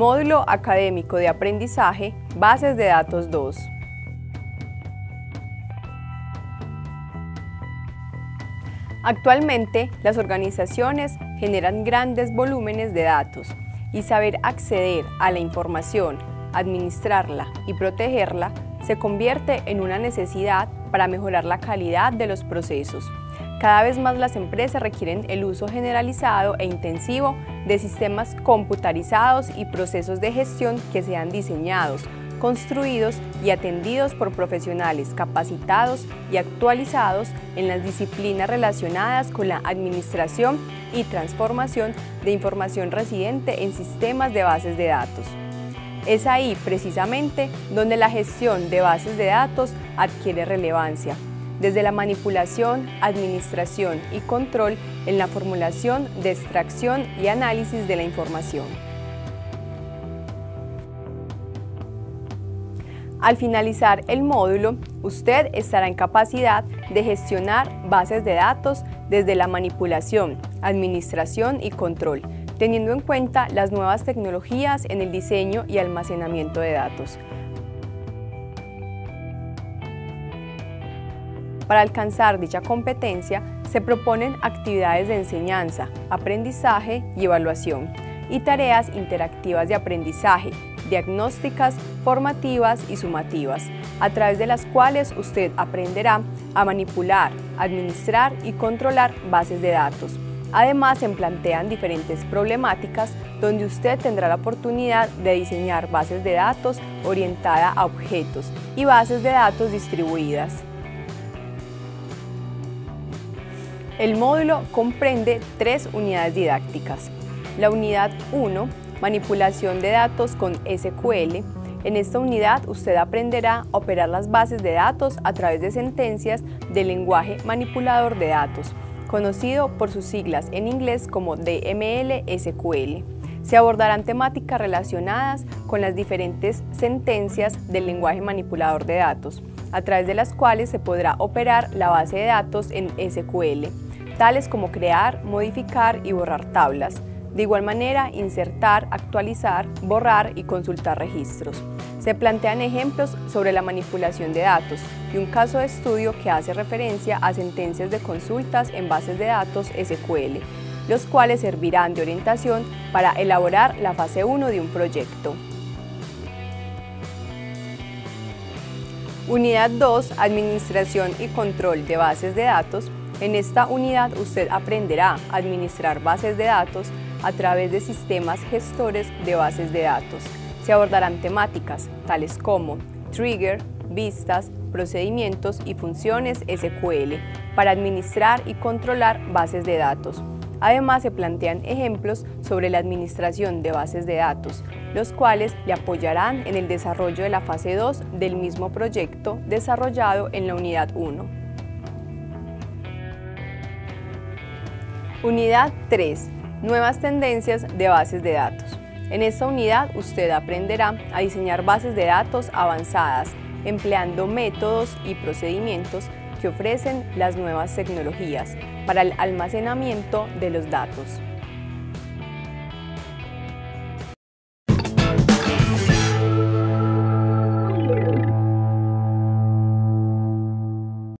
Módulo Académico de Aprendizaje, Bases de Datos 2. Actualmente, las organizaciones generan grandes volúmenes de datos y saber acceder a la información, administrarla y protegerla se convierte en una necesidad para mejorar la calidad de los procesos. Cada vez más las empresas requieren el uso generalizado e intensivo de sistemas computarizados y procesos de gestión que sean diseñados, construidos y atendidos por profesionales capacitados y actualizados en las disciplinas relacionadas con la administración y transformación de información residente en sistemas de bases de datos. Es ahí precisamente donde la gestión de bases de datos adquiere relevancia, desde la manipulación, administración y control en la formulación de extracción y análisis de la información. Al finalizar el módulo, usted estará en capacidad de gestionar bases de datos desde la manipulación, administración y control, teniendo en cuenta las nuevas tecnologías en el diseño y almacenamiento de datos. Para alcanzar dicha competencia, se proponen actividades de enseñanza, aprendizaje y evaluación, y tareas interactivas de aprendizaje, diagnósticas, formativas y sumativas, a través de las cuales usted aprenderá a manipular, administrar y controlar bases de datos. Además, se plantean diferentes problemáticas donde usted tendrá la oportunidad de diseñar bases de datos orientadas a objetos y bases de datos distribuidas. El módulo comprende 3 unidades didácticas. La unidad 1, manipulación de datos con SQL. En esta unidad usted aprenderá a operar las bases de datos a través de sentencias del lenguaje manipulador de datos, conocido por sus siglas en inglés como DML-SQL. Se abordarán temáticas relacionadas con las diferentes sentencias del lenguaje manipulador de datos, a través de las cuales se podrá operar la base de datos en SQL, tales como crear, modificar y borrar tablas. De igual manera, insertar, actualizar, borrar y consultar registros. Se plantean ejemplos sobre la manipulación de datos y un caso de estudio que hace referencia a sentencias de consultas en bases de datos SQL, los cuales servirán de orientación para elaborar la fase 1 de un proyecto. Unidad 2, Administración y Control de Bases de Datos. En esta unidad usted aprenderá a administrar bases de datos a través de sistemas gestores de bases de datos. Se abordarán temáticas tales como trigger, vistas, procedimientos y funciones SQL para administrar y controlar bases de datos. Además, se plantean ejemplos sobre la administración de bases de datos, los cuales le apoyarán en el desarrollo de la fase 2 del mismo proyecto desarrollado en la unidad 1. Unidad 3. Nuevas tendencias de bases de datos. En esta unidad usted aprenderá a diseñar bases de datos avanzadas, empleando métodos y procedimientos que ofrecen las nuevas tecnologías para el almacenamiento de los datos.